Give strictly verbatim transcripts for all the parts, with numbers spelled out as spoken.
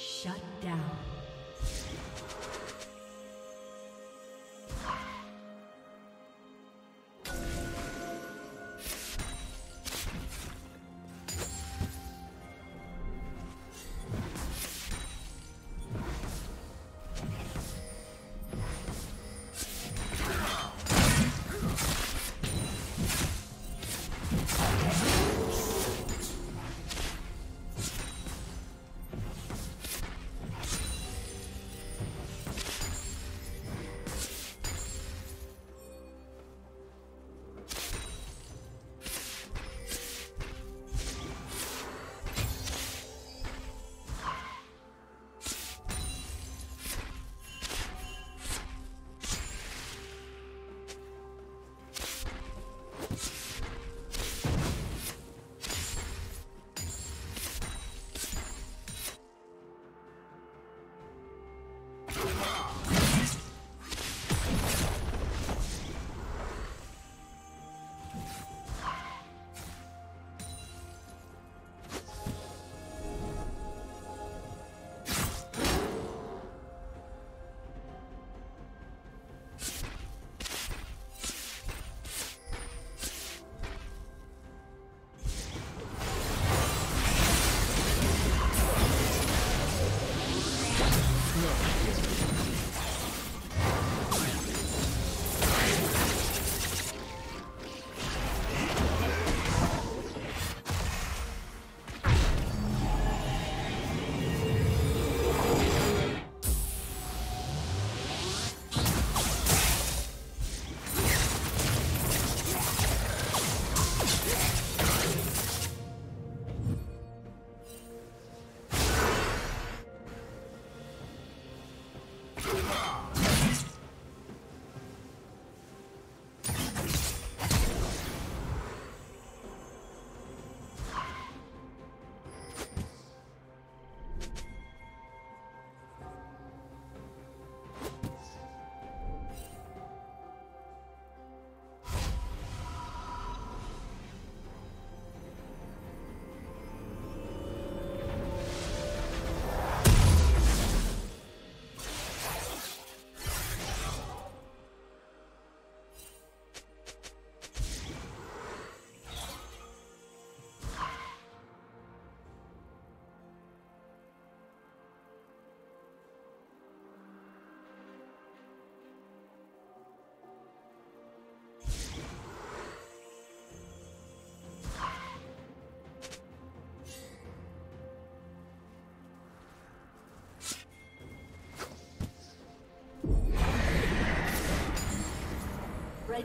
Shut down. The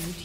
Blue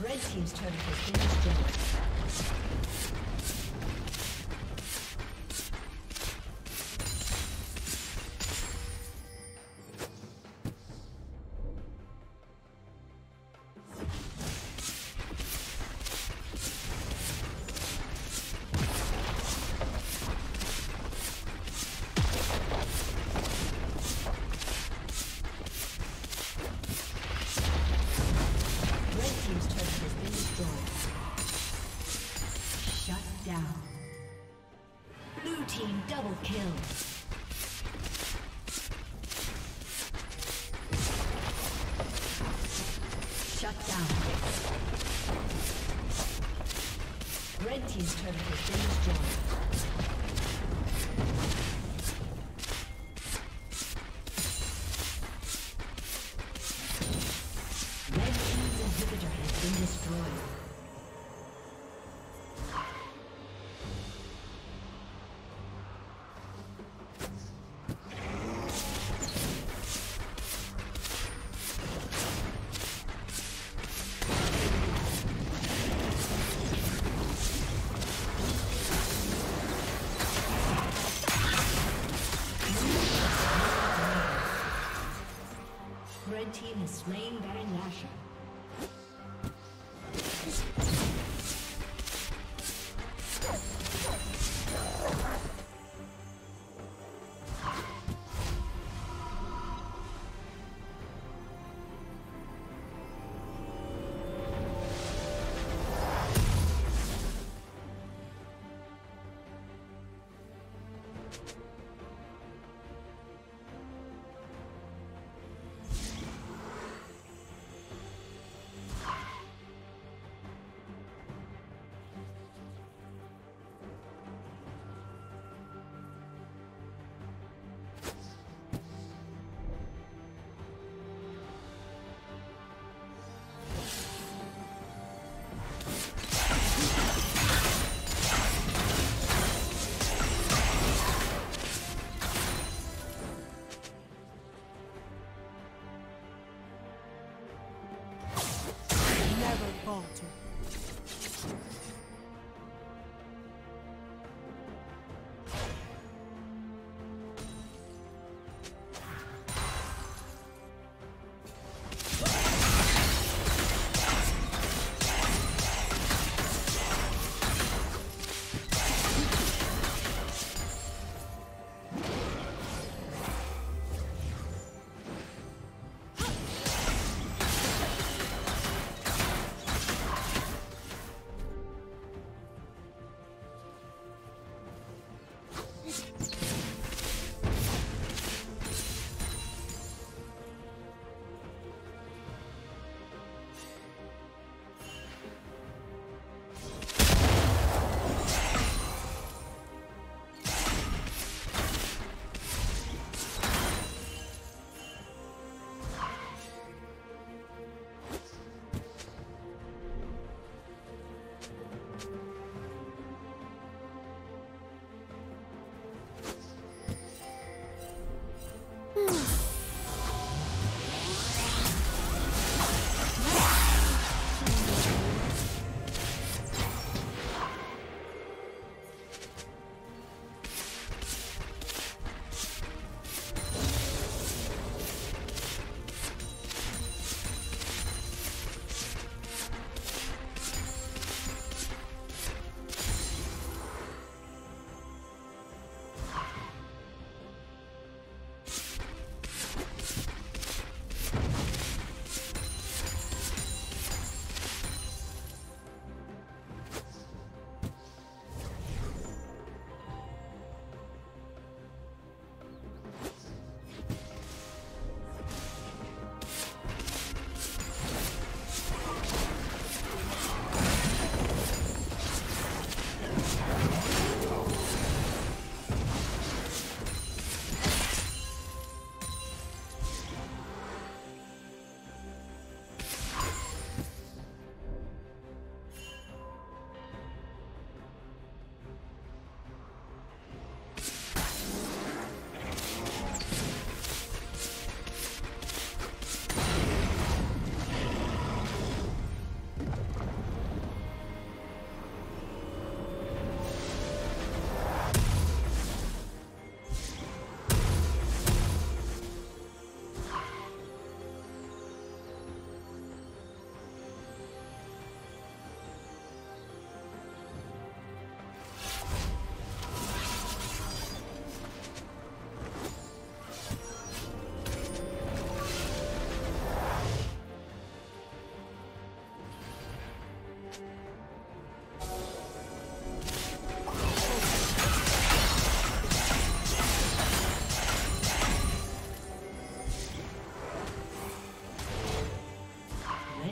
Red team's turret has been destroyed. Red team's turret has been destroyed. Red team's inhibitor has been destroyed. Slain Baron Nashor.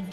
Red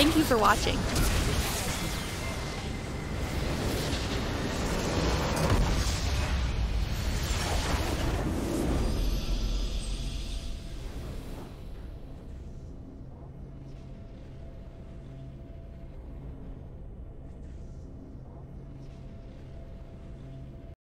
Thank you for watching.